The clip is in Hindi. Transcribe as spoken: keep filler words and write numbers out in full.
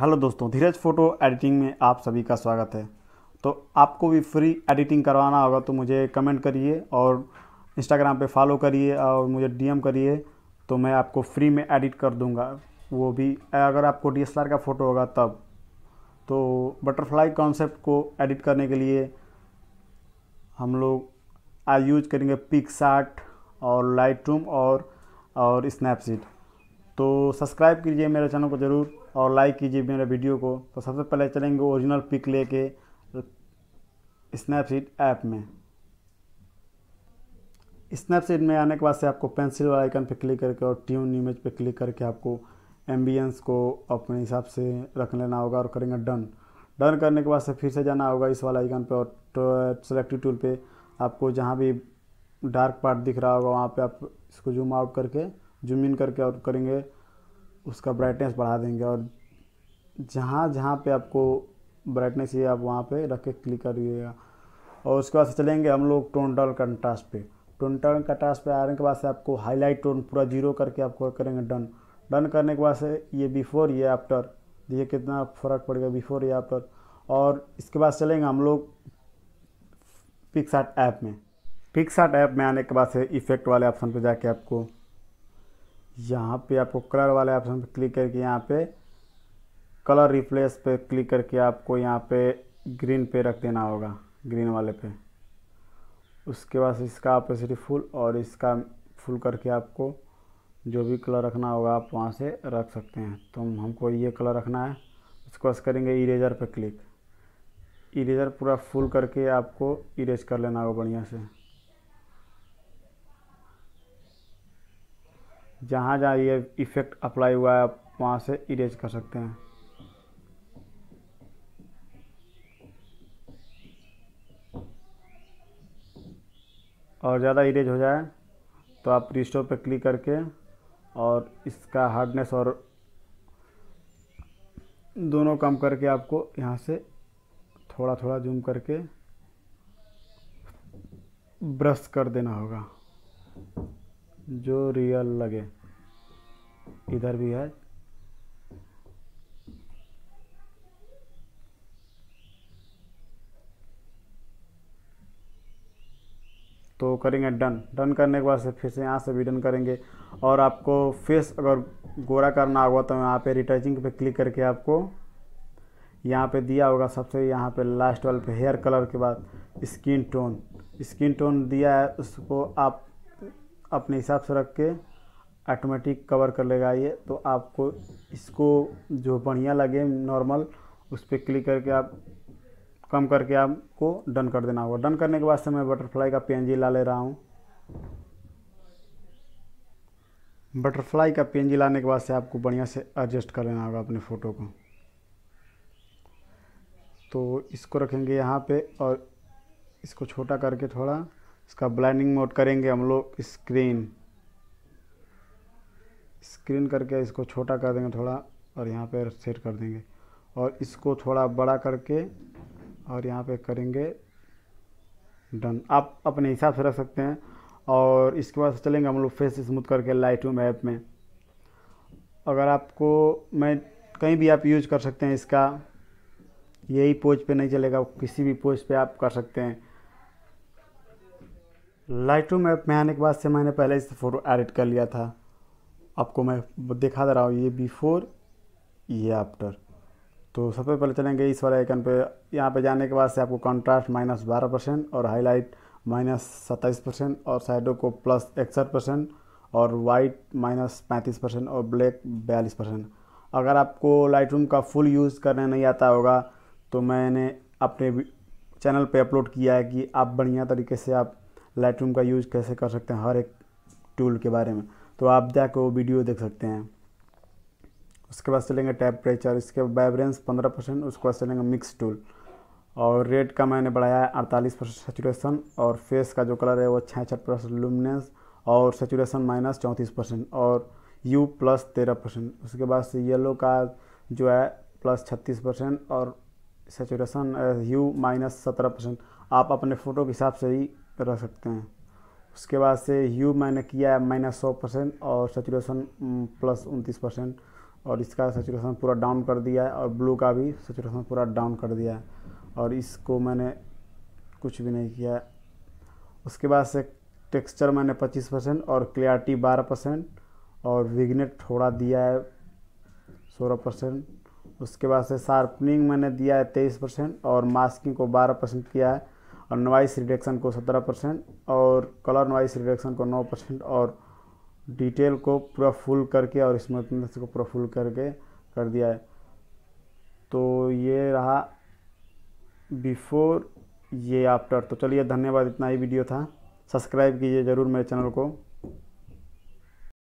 हेलो दोस्तों, धीरज फ़ोटो एडिटिंग में आप सभी का स्वागत है। तो आपको भी फ्री एडिटिंग करवाना होगा तो मुझे कमेंट करिए और इंस्टाग्राम पे फॉलो करिए और मुझे डीएम करिए, तो मैं आपको फ्री में एडिट कर दूंगा। वो भी अगर आपको डीएसएलआर का फ़ोटो होगा तब। तो बटरफ्लाई कॉन्सेप्ट को एडिट करने के लिए हम लोग आज यूज करेंगे पिक्सार्ट और लाइटरूम और, और स्नैपसीड। तो सब्सक्राइब कीजिए मेरे चैनल को ज़रूर और लाइक कीजिए मेरे वीडियो को। तो सबसे पहले चलेंगे ओरिजिनल पिक लेके स्नैपसीड ऐप में। स्नैपसीड में आने के बाद से आपको पेंसिल वाला आइकन पे क्लिक करके और ट्यून इमेज पे क्लिक करके आपको एम्बियंस को अपने हिसाब से रख लेना होगा और करेंगे डन। डन करने के बाद से फिर से जाना होगा इस वाला आइकन पे और सेलेक्टिव टूल पे आपको जहाँ भी डार्क पार्ट दिख रहा होगा वहाँ पर आप इसको जूम आउट करके जूम इन करके और करेंगे उसका ब्राइटनेस बढ़ा देंगे और जहाँ जहाँ पे आपको ब्राइटनेस ये आप वहाँ पे रख के क्लिक करिएगा। और उसके बाद चलेंगे हम लोग टोनटल कंट्रास्ट पे। टोनटल कंट्रास्ट पे आने के बाद से आपको हाईलाइट टोन पूरा जीरो करके आपको करेंगे डन। डन करने के बाद से ये बिफोर ये आफ्टर, देखिए कितना फ़र्क पड़ेगा बिफोर ये आफ्टर। और इसके बाद चलेंगे हम लोग पिक्सार्ट ऐप में। पिक्सार्ट ऐप में आने के बाद से इफेक्ट वाले ऑप्शन पर जाके आपको यहाँ पे आपको कलर वाले ऑप्शन पे क्लिक करके यहाँ पे कलर रिप्लेस पे क्लिक करके आपको यहाँ पे ग्रीन पे रख देना होगा, ग्रीन वाले पे। उसके बाद इसका ऑपेसिटी फुल और इसका फुल करके आपको जो भी कलर रखना होगा आप वहाँ से रख सकते हैं। तो हमको ये कलर रखना है। उसके बाद करेंगे इरेजर पे क्लिक। इरेजर पूरा फुल करके आपको इरेज कर लेना होगा बढ़िया से। जहाँ जहाँ ये इफ़ेक्ट अप्लाई हुआ है आप वहाँ से इरेज कर सकते हैं। और ज़्यादा इरेज हो जाए तो आप रिस्टोर पे क्लिक करके और इसका हार्डनेस और दोनों कम करके आपको यहाँ से थोड़ा थोड़ा जूम करके ब्रश कर देना होगा जो रियल लगे। इधर भी है। तो करेंगे डन। डन करने के बाद से फिर से यहाँ से भी डन करेंगे। और आपको फेस अगर गोरा करना होगा तो यहाँ पे रिटचिंग पे क्लिक करके आपको यहाँ पे दिया होगा सबसे यहाँ पे लास्ट वाले पे हेयर कलर के बाद स्किन टोन। स्किन टोन दिया है उसको आप अपने हिसाब से रख के ऑटोमेटिक कवर कर लेगा ये। तो आपको इसको जो बढ़िया लगे नॉर्मल उस पर क्लिक करके आप कम करके आपको डन कर देना होगा। डन करने के बाद से मैं बटरफ्लाई का पीएनजी ला ले रहा हूँ। बटरफ्लाई का पीएनजी लाने के बाद से आपको बढ़िया से एडजस्ट कर लेना होगा अपने फ़ोटो को। तो इसको रखेंगे यहाँ पे और इसको छोटा करके थोड़ा इसका ब्लाइंडिंग मोड करेंगे हम लोग स्क्रीन स्क्रीन करके इसको छोटा कर देंगे थोड़ा और यहाँ पे सेट कर देंगे। और इसको थोड़ा बड़ा करके और यहाँ पे करेंगे डन। आप अपने हिसाब से रख सकते हैं। और इसके बाद चलेंगे हम लोग फेस स्मूथ करके लाइटरूम ऐप में। अगर आपको मैं कहीं भी आप यूज कर सकते हैं इसका, यही पोज पे नहीं चलेगा, किसी भी पोज पे आप कर सकते हैं। लाइटरूम ऐप में आने के बाद से मैंने पहले इस फ़ोटो एडिट कर लिया था, आपको मैं दिखा दे रहा हूँ ये बिफोर ये आफ्टर। तो सबसे पहले चलेंगे इस वाले आइकन पे। यहाँ पे जाने के बाद से आपको कंट्रास्ट माइनस बारह परसेंट और हाईलाइट माइनस सत्ताईस परसेंट और शैडो को प्लस इकसठ परसेंट और वाइट माइनस पैंतीस परसेंट और ब्लैक बयालीस परसेंट। अगर आपको लाइटरूम का फुल यूज़ करना नहीं आता होगा तो मैंने अपने चैनल पर अपलोड किया है कि आप बढ़िया तरीके से आप लाइटरूम का यूज़ कैसे कर सकते हैं हर एक टूल के बारे में। तो आप जाकर वो वीडियो देख सकते हैं। उसके बाद चलेंगे टेम्परेचर, इसके वाइब्रेंस पंद्रह परसेंट। उसके बाद चलेंगे मिक्स टूल और रेड का मैंने बढ़ाया है अड़तालीस परसेंट सेचुरेशन। और फेस का जो कलर है वो छियासठ परसेंट लुमिनेंस और सेचुरेशन माइनस चौंतीस परसेंट और यू प्लस तेरह परसेंट। उसके बाद से येलो का जो है प्लस छत्तीस परसेंट और सेचुरेशन यू माइनस सत्रह परसेंट। आप अपने फ़ोटो के हिसाब से ही रख सकते हैं। उसके बाद से ह्यू मैंने किया है माइनस सौ परसेंट और सेचुरेशन प्लस उनतीस परसेंट और इसका सैचुरेशन पूरा डाउन कर दिया है और ब्लू का भी सैचुरेशन पूरा डाउन कर दिया है और इसको मैंने कुछ भी नहीं किया है। उसके बाद से टेक्सचर मैंने पच्चीस परसेंट और क्लियरिटी बारह परसेंट और विग्नेट थोड़ा दिया है सोलह परसेंट। उसके बाद से शार्पनिंग मैंने दिया है तेईस परसेंट और मास्किंग को बारह परसेंट किया है और नॉइस रिडक्शन को सत्रह परसेंट और कलर नॉइस रिडक्शन को नौ परसेंट और डिटेल को पूरा फुल करके और स्मूथनेस को पूरा फुल करके कर दिया है। तो ये रहा बिफोर, ये आफ्टर। तो चलिए धन्यवाद, इतना ही वीडियो था। सब्सक्राइब कीजिए ज़रूर मेरे चैनल को।